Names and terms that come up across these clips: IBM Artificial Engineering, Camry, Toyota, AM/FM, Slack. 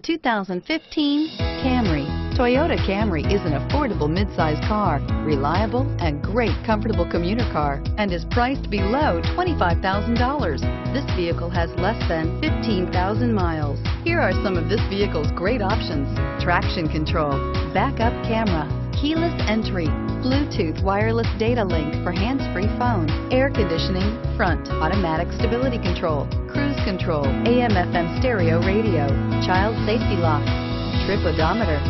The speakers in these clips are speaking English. The 2015 Camry. Toyota Camry is an affordable midsize car, reliable and great comfortable commuter car, and is priced below $25,000. This vehicle has less than 15,000 miles. Here are some of this vehicle's great options: traction control, backup camera, keyless entry, Bluetooth wireless data link for hands-free phone, air conditioning, front, automatic stability control, cruise control, AM/FM stereo radio, child safety locks, trip odometer.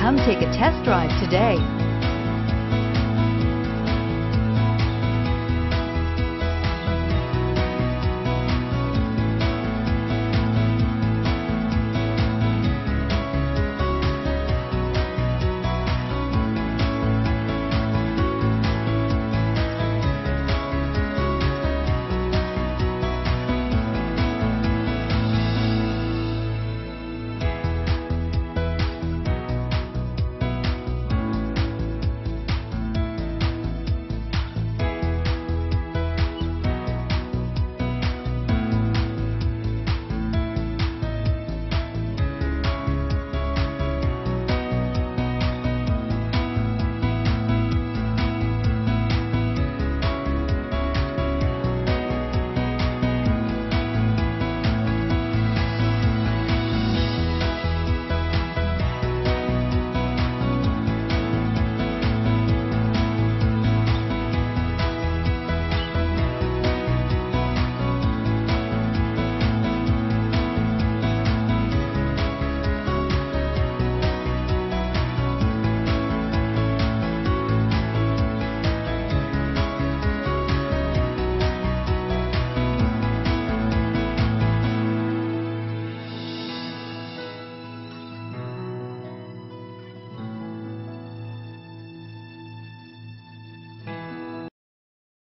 Come take a test drive today.